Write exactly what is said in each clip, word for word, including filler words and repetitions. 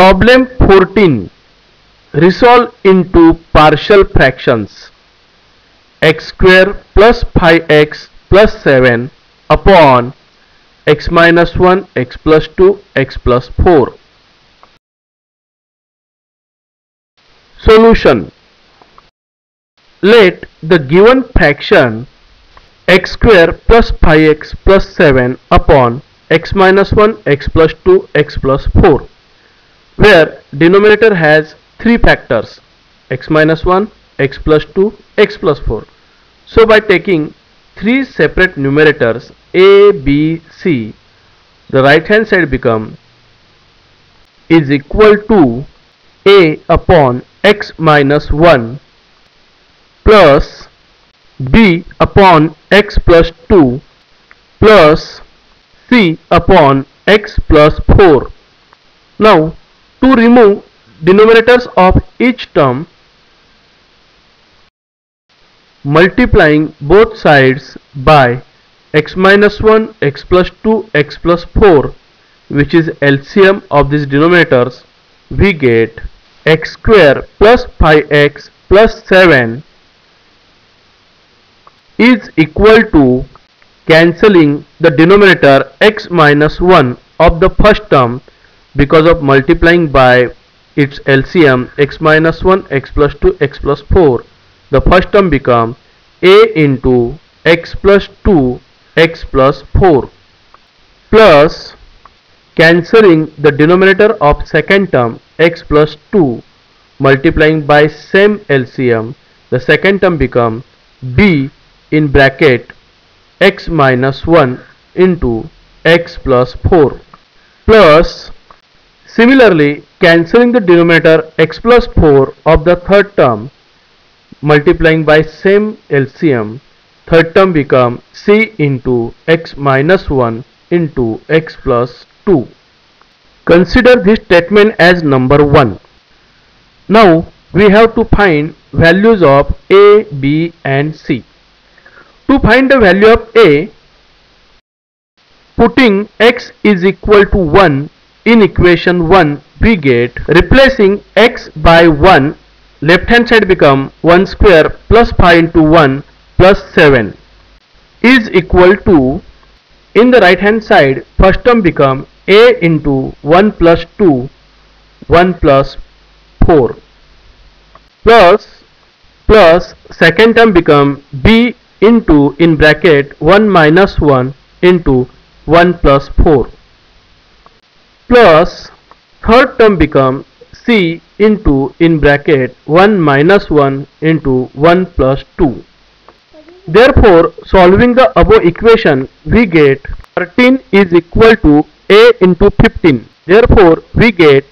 Problem fourteen. Resolve into partial fractions. X square plus five x plus seven upon x minus one, x plus two, x plus four. Solution. Let the given fraction x square plus five x plus seven upon x minus one, x plus two, x plus four, where denominator has three factors x minus one, x plus two, x plus four. So by taking three separate numerators a, b, c, the right hand side become is equal to a upon x minus one plus b upon x plus two plus c upon x plus four. Now to remove denominators of each term, multiplying both sides by x minus one, x plus two, x plus four, which is L C M of these denominators, we get x square plus five x plus seven is equal to cancelling the denominator x minus one of the first term because of multiplying by its L C M x minus one, x plus two, x plus four. The first term becomes a into x plus two, x plus four, plus cancelling the denominator of second term x plus two, multiplying by same L C M. The second term becomes b in bracket x minus one into x plus four, plus similarly cancelling the denominator x plus four of the third term, multiplying by same L C M. Third term becomes c into x minus one into x plus two. Consider this statement as number one. Now we have to find values of a, b and c. To find the value of a, putting x is equal to one in equation one, we get replacing x by one, left hand side become one square plus five into one plus seven is equal to, in the right hand side first term become a into one plus two, one plus four, plus plus second term become b into in bracket one minus one into one plus four, plus third term become c into in bracket one minus one into one plus two. Therefore, solving the above equation, we get thirteen is equal to a into fifteen. Therefore, we get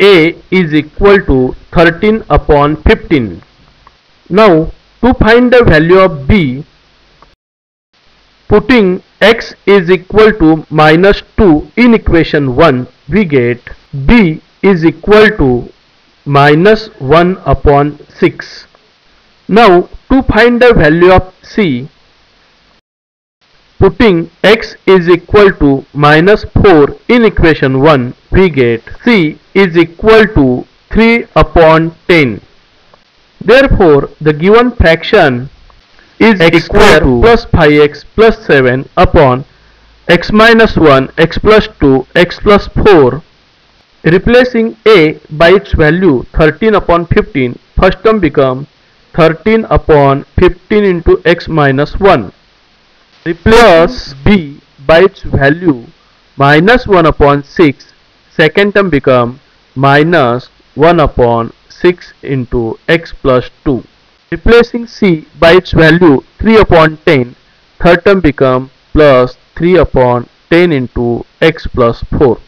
a is equal to thirteen upon fifteen. Now to find the value of b, putting x is equal to minus two in equation one, we get b is equal to minus one upon six. Now to find the value of c, putting x is equal to minus four in equation one, we get c is equal to three upon ten. Therefore, the given fraction is x square plus five x plus seven upon x minus one, x plus two, x plus four, replacing a by its value thirteen upon fifteen. First term becomes thirteen upon fifteen into x minus one, replace b by its value minus one upon six. Second term becomes minus one upon six into x plus two, replacing c by its value three upon ten. Third term become plus three upon ten into x plus four.